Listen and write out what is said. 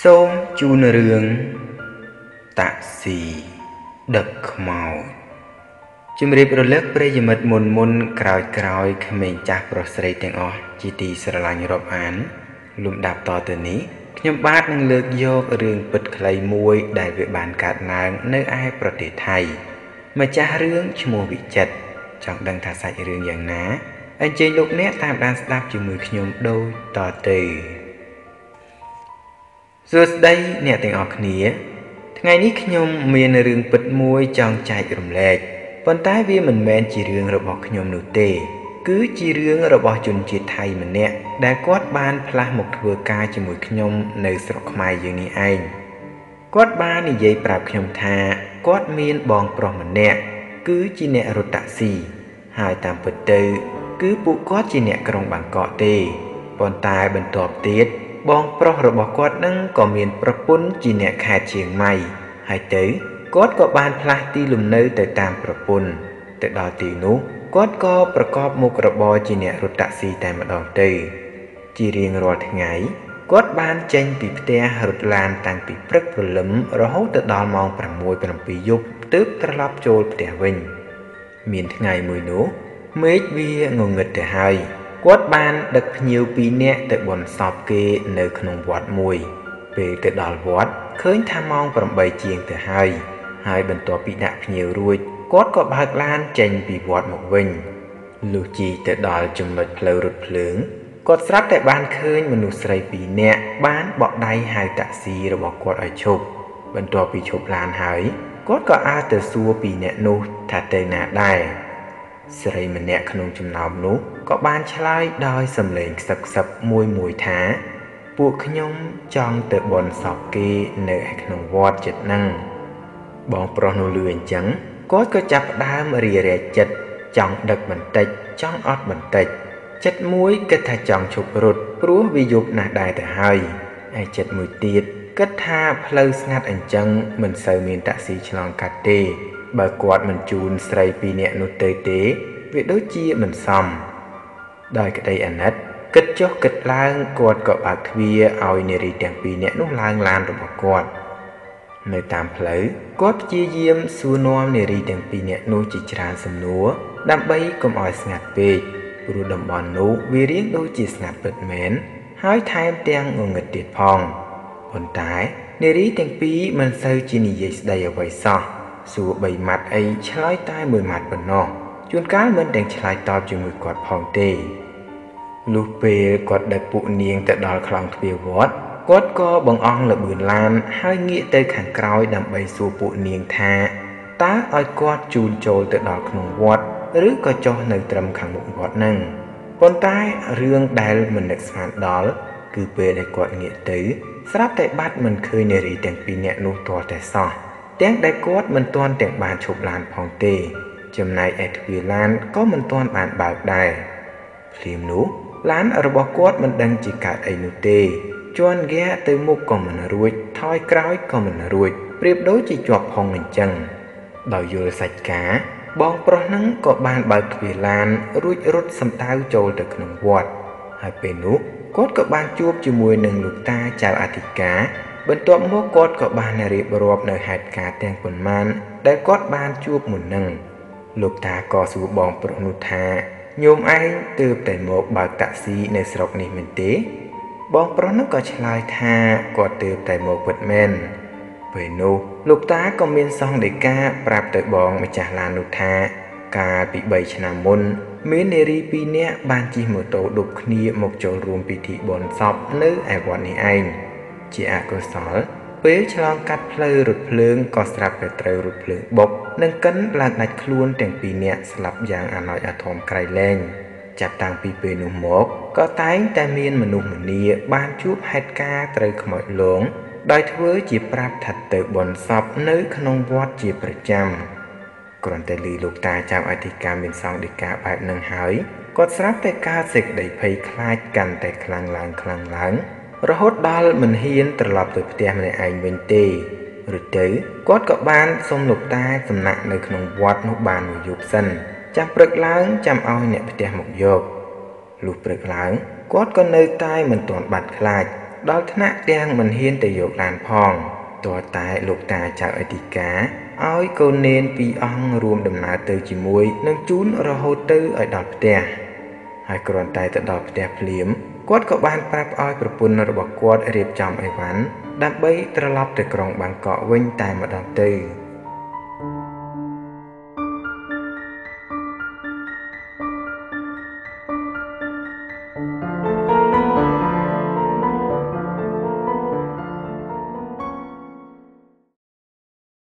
សូមជូនរឿងតាក់ស៊ីដឹកខ្មោចជំរាបរលឹកប្រិយមិត្តមុនក្រោយក្មេងចាស់ប្រុសស្រីទាំងអស់ជាទីស្រឡាញ់រាប់អានលំដាប់តទៅនេះខ្ញុំបាទនឹងលើកយករឿងពិតខ្លីមួយដែលវាបានកើតឡើងនៅឯប្រទេសថៃម្ចាស់រឿងឈ្មោះវិចិត្រចង់ដឹងថាសាច់រឿងយ៉ាងណាអញ្ជើញលោកអ្នកតាមដានស្ដាប់ជាមួយខ្ញុំដូចតទៅសួស្ដីអ្នកទាំងអស់គ្នាថ្ងៃនេះខ្ញុំមានរឿងពិតមួយចង់ចែករំលែកប៉ុន្តែវាមិនមែនជារឿងរបស់ខ្ញុំនោះទេគឺជារឿងរបស់ជនជាតិថៃម្នាក់ដែលគាត់បានផ្លាស់មកធ្វើការជាមួយខ្ញុំនៅស្រុកខ្មែរយើងនេះឯងគាត់បាននិយាយប្រាប់ខ្ញុំថាគាត់មានបងប្រុសម្នាក់គឺជាអ្នករត់តាក់ស៊ីហើយតាមពិតទៅគឺពួកគាត់ជាអ្នកក្រុងបាងកកទេប៉ុន្តែបន្ទាប់ទៀតបងប្រុសរបស់គាត់នឹងក៏មានប្រពន្ធជាអ្នកខេត្តជាងម៉ៃហើយទៅគាត់ក៏បានផ្លាស់ទីលំនៅទៅតាមប្រពន្ធទៅដល់ទីនោះគាត់ក៏ប្រកបមុខរបរជាអ្នករត់តាក់ស៊ីតែម្ដងទៅជារៀងរាល់ថ្ងៃគាត់បានចេញពីផ្ទះរត់ឡានតាំងពីព្រឹកព្រលឹមរហូតទៅដល់ម៉ោង 6-7 យប់ទើបត្រឡប់ចូលផ្ទះវិញមានថ្ងៃមួយនោះមេឃវាងងឹតទៅហើយគាត់បានដឹកភ្ញៀវពីរនាក់ទៅបុណ្យសពគេនៅក្នុងវត្តមួយពេលទៅដល់វត្តឃើញថាម៉ោង 8 ជាងទៅហើយបន្ទាប់ពីដាក់ភ្ញៀវរួចគាត់ក៏បើកឡានចេញពីវត្តមកវិញលុះជីទៅដល់ចំណុចផ្លូវរថភ្លើងគាត់ស្រាប់តែបានឃើញមនុស្សស្រីពីរនាក់បានបក់ដៃហៅតាក់ស៊ីរបស់គាត់ឲ្យឈប់បន្ទាប់ពីឈប់ឡានហើយគាត់ក៏អាចទៅសួរពីអ្នកនោះថាទៅណាដែរស្រីម្នាក់ក្នុងចំណោមនោះក៏បានឆ្លើយដោយសំឡេងខ្សឹបៗមួយថាពួកខ្ញុំចង់ទៅបន់សពគេនៅឯក្នុងវត្តជិតហ្នឹងបងប្រុសនោះលឺអញ្ចឹងគាត់ក៏ចាប់ផ្ដើមរារាយចិត្តចង់ដឹកបន្តិចចង់អត់បន្តិចចិត្តមួយគិតថាចង់ឈប់រត់ព្រោះវាយប់ណាស់ដែរទៅហើយឯចិត្តមួយទៀតគិតថាផ្លូវស្ងាត់អញ្ចឹងមិនសូវមានតាក់ស៊ីឆ្លងកាត់ទេបើគាត់មិនជូនស្រីពីរនាក់នោះទៅទេវាដូចជាមិនសមដោយក្តីអាណិតគិតចុះគិតឡើងគាត់ក៏បើកទ្វារឲ្យនារីទាំងពីរនាក់នោះឡើងឡានរបស់គាត់នៅតាមផ្លូវគាត់ព្យាយាមសួរនាំនារីទាំងពីរនាក់នោះជាច្រើនសំណួរដើម្បីកុំឲ្យស្ងាត់ពេកព្រោះតំបន់នោះវារៀងដូចជាស្ងាត់ពិតមែនហើយថែមទាំងងងឹតទៀតផងប៉ុន្តែនារីទាំងពីរមិនសូវជានិយាយស្ដីអ្វីសោះសួរបីម៉ាត់អីឆ្លើយតែមួយម៉ាត់ប៉ុណ្ណោះជួនកាលមិនទាំងឆ្លើយតបជាមួយគាត់ផងទេលុះពេលគាត់ដឹកពួកនាងទៅដល់ខ្លោងទ្វារវត្តគាត់ក៏បង្អង់លបឿនឡានហើយងាកទៅខាងក្រោយដើម្បីសួរពួកនាងថាតើឲ្យគាត់ជូនចូលទៅដល់ក្នុងវត្តឬក៏ចុះនៅត្រឹមខាងមុខវត្តហ្នឹងប៉ុន្តែរឿងដែលមិននឹកស្មានដល់គឺពេលដែលគាត់ងាកទៅស្រាប់តែបាត់មិនឃើញនារីទាំងពីរនាក់នោះទាល់តែសោះទាំងដែលគាត់មិនទាន់ទាំងបានឈប់ឡានផងទេចំណែកឯទ្វារឡានក៏មិនទាន់បានបើកដែរភ្លាមនោះឡានរបស់គាត់មិនដឹងជាកើតអីនោះទេជន់ហ្គាទៅមុខក៏មិនរួចថយក្រោយក៏មិនរួចប្រៀបដូចជាជាប់ផុងអញ្ចឹងដោយយល់សាច់ការបងប្រុសហ្នឹងក៏បានបើកទ្វារឡានរួចរត់សំដៅចូលទៅក្នុងវត្តហើយពេលនោះគាត់ក៏បានជួបជាមួយនឹងលោកតាចៅអធិការបន្ទាប់មកគាត់ក៏បានរៀបរាប់នៅហេតុការណ៍ទាំងប៉ុន្មានដែលគាត់បានជួបមុនហ្នឹងលោកតាក៏សួរបងប្រុសនោះថាញោមឯងទើបតែមកបើកតាក់ស៊ីនៅស្រុកនេះមែនទេបងប្រុសនោះក៏ឆ្លើយថាគាត់ទើបតែមកពិតមែនពេលនោះលោកតាក៏មានសង្ឃដីកាប្រាប់ទៅបងម្ចាស់ឡាននោះថាកាលពី3ឆ្នាំមុនមាននារីពីរនាក់បានជិះម៉ូតូឌុបគ្នាមកចូលរួមពិធីបុណ្យសពនៅឯវត្តនេះឯងជាអកុសលពេលឆ្លងកាត់ផ្លូវរថភ្លើងក៏ស្រាប់តែត្រូវរថភ្លើងបុកនិងកិនឡើងដាច់ខ្លួនទាំងពីរនាក់ស្លាប់យ៉ាងអាណោចអាធំក្រៃលែងចាប់តាំងពីពេលនោះមកក៏តែងតែមានមនុស្សម្នាបានជួបហេតុការណ៍ត្រូវខ្មោចលងដោយធ្វើជាប្រាប់ថាទៅបុណ្យសពនៅក្នុងវត្តជាប្រចាំគ្រាន់តែឮលោកតាចៅអធិការមានសង្ឃដីកាបែបនឹងហើយគាត់ស្រាប់តែកើតសេចក្តីភ័យខ្លាចកាន់តែខ្លាំងឡើងរហូតដល់មិនហ៊ានត្រឡប់ទៅផ្ទះម្នាក់ឯងវិញទេរួចទៅគាត់ក៏បានសុំលោកតាសំណាក់នៅក្នុងវត្តនោះបានមួយយប់សិនចាំព្រឹកឡើងចាំឲ្យអ្នកផ្ទះមកយកលុះព្រឹកឡើងគាត់ក៏នៅតែមិនទាន់បាត់ខ្លាច ដល់ ថ្នាក់ ទាំង មិន ហ៊ាន តែ យក ឡាន ផង តើ តែ លោក តា ចៅ អធិការ ឲ្យ កូន នេន ពីរ អង្គ រួម ដំណើរ ទៅ ជាមួយ នឹង ជូន រហូត ទៅ ឲ្យ ដល់ ផ្ទះ ហើយ គ្រាន់ តែ ទៅ ដល់ ផ្ទះ ភ្លាម គាត់ ក៏ បាន ប្រាប់ ឲ្យ ប្រពន្ធ របស់ គាត់ រៀបចំ អីវ៉ាន់ ដើម្បី ត្រឡប់ ទៅ ក្រុង បាងកក វិញ តែ ម្ដង ទៅ